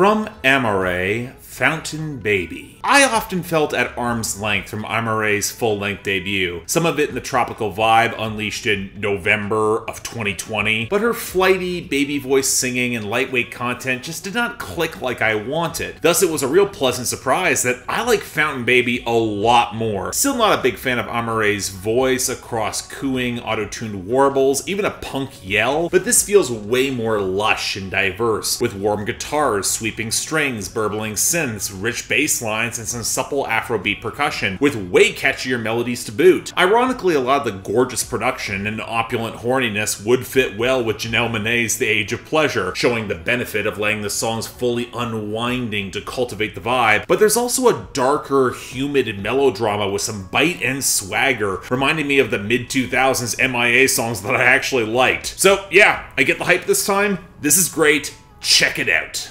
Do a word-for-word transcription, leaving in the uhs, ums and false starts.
From Amaarae, Fountain Baby. I often felt at arm's length from Amaarae's full-length debut, some of it in the tropical vibe unleashed in November of twenty twenty, but her flighty baby voice singing and lightweight content just did not click like I wanted. Thus, it was a real pleasant surprise that I like Fountain Baby a lot more. Still not a big fan of Amaarae's voice across cooing, auto-tuned warbles, even a punk yell, but this feels way more lush and diverse, with warm guitars, sweeping strings, burbling synths, rich bass lines, and some supple Afrobeat percussion, with way catchier melodies to boot. Ironically, a lot of the gorgeous production and opulent horniness would fit well with Janelle Monáe's The Age of Pleasure, showing the benefit of letting the songs fully unwinding to cultivate the vibe, but there's also a darker, humid melodrama with some bite and swagger, reminding me of the mid two thousands M I A songs that I actually liked. So yeah, I get the hype this time. This is great. Check it out.